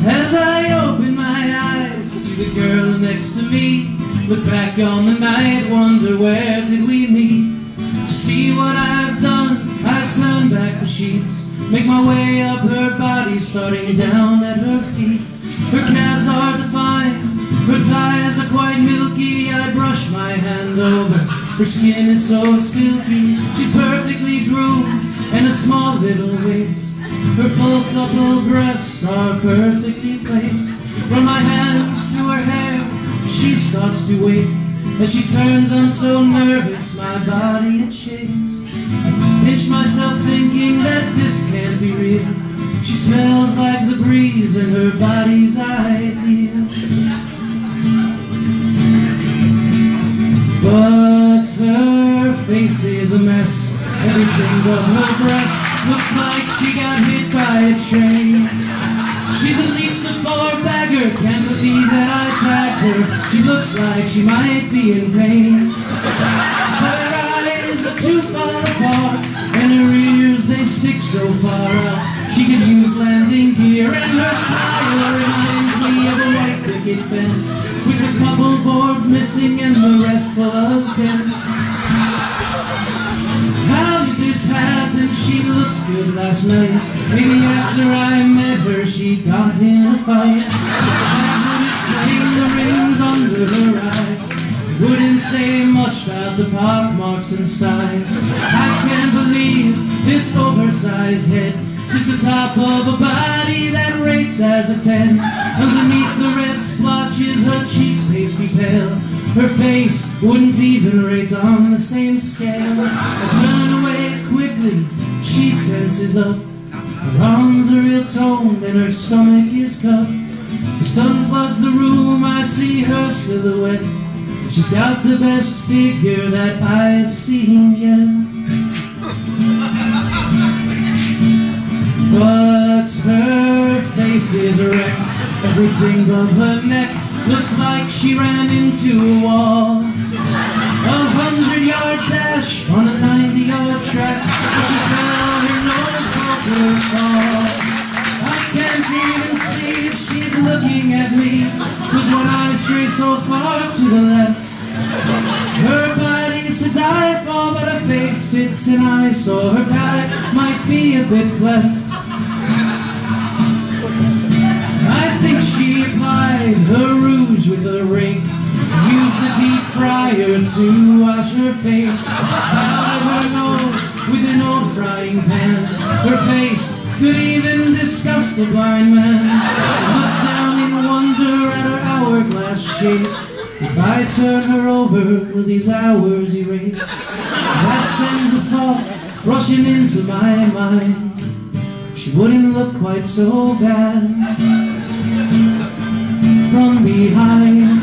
As I open my eyes to the girl next to me, look back on the night, wonder where did we meet. To see what I've done, I turn back the sheets, make my way up her body, starting down at her feet. Her calves are defined, her thighs are quite milky, I brush my hand over, her skin is so silky. She's perfectly groomed, and a small little waist, her full supple breasts are perfectly placed. From my hands to her hair, she starts to wake. As she turns, I'm so nervous, my body it shakes. I pinch myself thinking that this can't be real. She smells like the breeze and her body's ideal. But her face is a mess, everything but her breast. Looks like she got hit by a train. She's at least a four-bagger, can't believe that I tagged her. She looks like she might be in pain. Her eyes are too far apart, and her ears, they stick so far out. She could use landing gear, and her smile reminds me of a white picket fence, with a couple boards missing and the rest full of dents. How did this happen? She looked good last night. Maybe after I met her, she got in a fight. I wouldn't explain the rings under her eyes, wouldn't say much about the pock marks and styes. I can't believe this oversized head sits atop of a body that rates as a 10. Underneath the red splotches, her cheeks pasty pale, her face wouldn't even rate on the same scale. I turn away quickly, she tenses up, her arms are ill toned and her stomach is cuffed. As the sun floods the room, I see her silhouette. She's got the best figure that I've seen yet. But her face is a wreck, everything but her neck. Looks like she ran into a wall. 100-yard dash on a 90-yard track, but she fell on her nose, broke her fall. I can't even see if she's looking at me, cause when I stray so far to the left, her body's to die for, but her face sits an eyesore. Her palate might be a bit cleft. I think she applied her rouge with a rake, used a deep fryer to wash her face. Out of her nose with an old frying pan, her face could even disgust a blind man. Looked down in wonder at her hourglass shape. If I turn her over, will these hours erase? That sends a thought rushing into my mind. She wouldn't look quite so bad from behind.